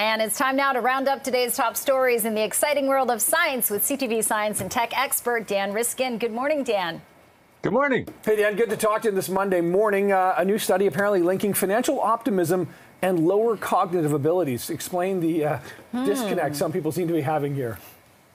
And it's time now to round up today's top stories in the exciting world of science with CTV science and tech expert Dan Riskin. Good morning, Dan. Good morning. Hey, Dan. Good to talk to you this Monday morning. A new study apparently linking financial optimism and lower cognitive abilities. Explain the disconnect some people seem to be having here.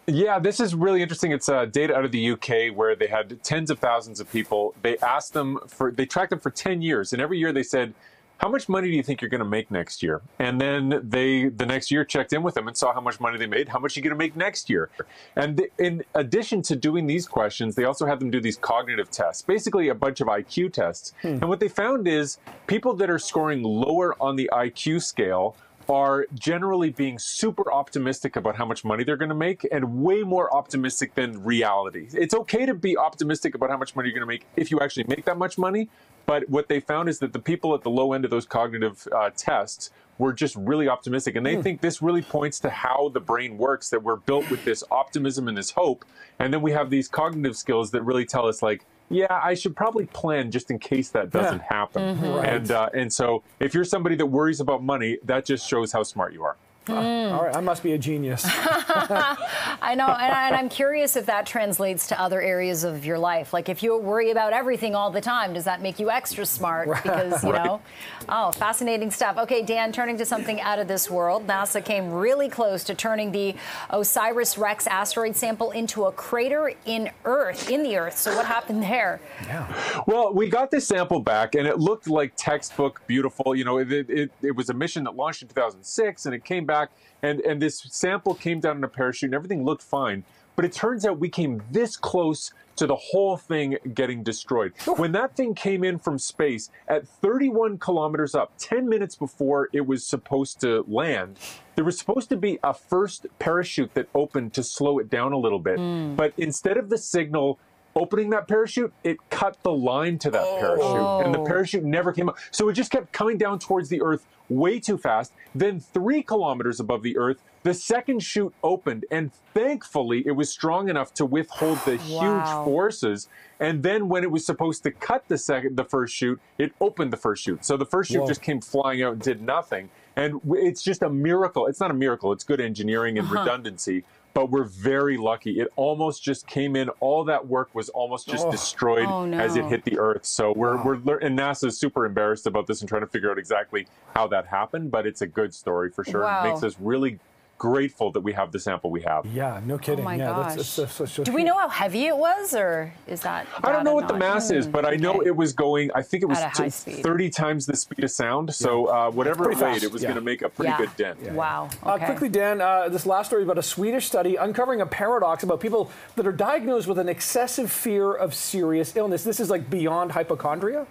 Yeah, this is really interesting. It's data out of the UK where they had tens of thousands of people. They asked them they tracked them for 10 years, and every year they said, how much money do you think you're going to make next year? And then they, the next year, checked in with them and saw how much money they made. How much are you going to make next year? And in addition to doing these questions, they also have them do these cognitive tests, basically a bunch of IQ tests. And what they found is people that are scoring lower on the IQ scale are generally being super optimistic about how much money they're going to make, and way more optimistic than reality. It's okay to be optimistic about how much money you're going to make if you actually make that much money. But what they found is that the people at the low end of those cognitive tests were just really optimistic. And they think this really points to how the brain works, that we're built with this optimism and this hope. And then we have these cognitive skills that really tell us, like, yeah, I should probably plan just in case that doesn't happen. Right. And so if you're somebody that worries about money, that just shows how smart you are. All right, I must be a genius. I know, and I'm curious if that translates to other areas of your life. Like, if you worry about everything all the time, does that make you extra smart? Because, you know, oh, fascinating stuff. Okay, Dan, turning to something out of this world, NASA came really close to turning the OSIRIS-REx asteroid sample into a crater in the Earth. So what happened there? Yeah. Well, we got this sample back, and it looked like textbook beautiful. You know, it was a mission that launched in 2006, and it came back. And this sample came down in a parachute, and everything looked fine. But it turns out we came this close to the whole thing getting destroyed. When that thing came in from space at 31 kilometers up, 10 minutes before it was supposed to land, there was supposed to be a first parachute that opened to slow it down a little bit. But instead of the signal opening that parachute, it cut the line to that parachute, and the parachute never came up. So it just kept coming down towards the Earth way too fast. Then 3 kilometers above the Earth, the second chute opened, and thankfully it was strong enough to withhold the huge forces. And then when it was supposed to cut the first chute, it opened the first chute. So the first chute just came flying out and did nothing. And it's just a miracle. It's not a miracle, it's good engineering and redundancy. But we're very lucky. It almost just came in. All that work was almost just destroyed as it hit the Earth. So we're and NASA's super embarrassed about this and trying to figure out exactly how that happened. But it's a good story for sure. It makes us really grateful that we have the sample we have. Yeah, no kidding. Oh my gosh. That's do we know how heavy it was, or is that? I don't know what the mass is, but I know it was going, I think it was 30 times the speed of sound. So whatever it weighed, it was going to make a pretty good dent. Wow. Okay. Quickly, Dan, this last story about a Swedish study uncovering a paradox about people that are diagnosed with an excessive fear of serious illness. This is like beyond hypochondria?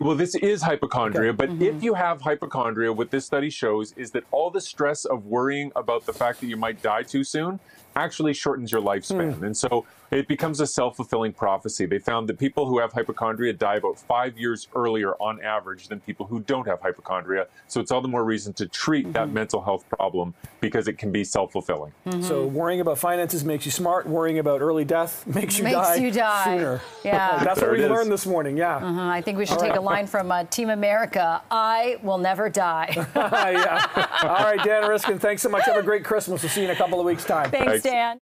Well, this is hypochondria, but if you have hypochondria, what this study shows is that all the stress of worrying about the fact that you might die too soon actually shortens your lifespan. And so it becomes a self-fulfilling prophecy. They found that people who have hypochondria die about 5 years earlier on average than people who don't have hypochondria. So it's all the more reason to treat that mental health problem, because it can be self-fulfilling. So worrying about finances makes you smart. Worrying about early death makes you die sooner. Yeah. That's what we learned this morning. Yeah. I think we should take a line from Team America. I will never die. All right, Dan Riskin, thanks so much. Have a great Christmas. We'll see you in a couple of weeks' time. Thanks. Dan.